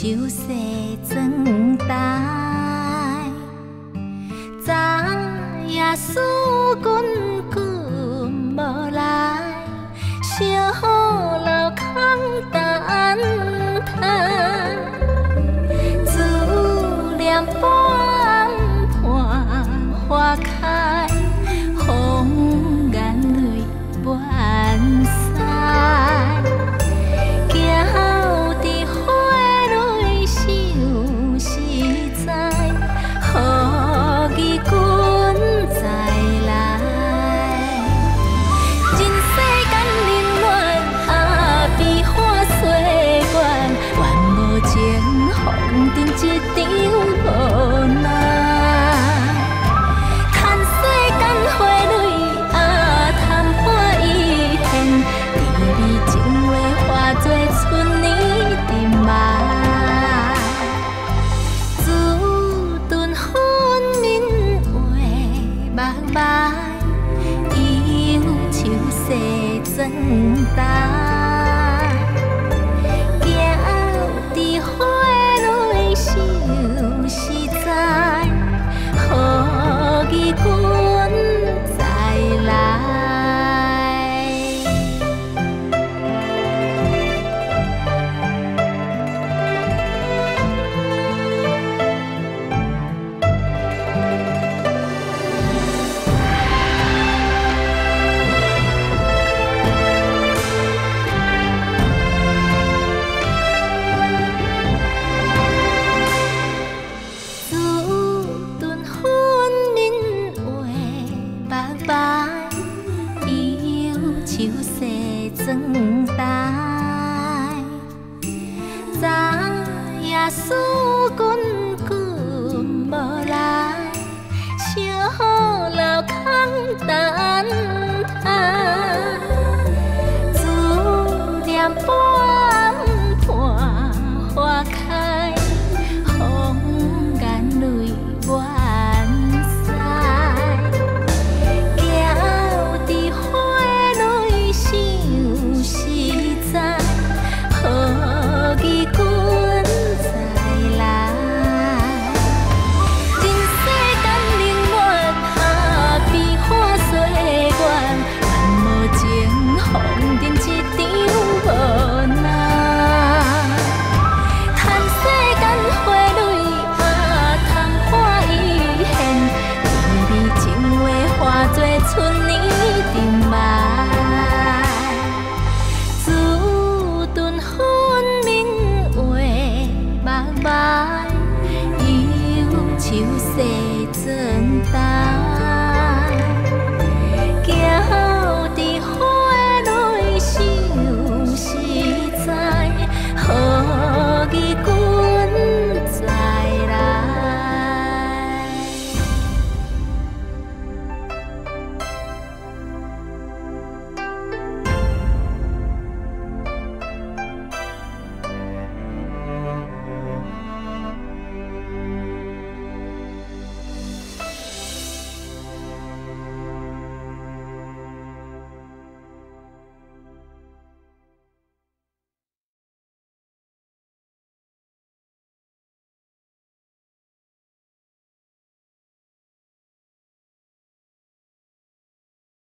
秋色装台，昨夜思君久无来，小路空等待，思念半瓣花开，风眼泪满腮。秋色装台。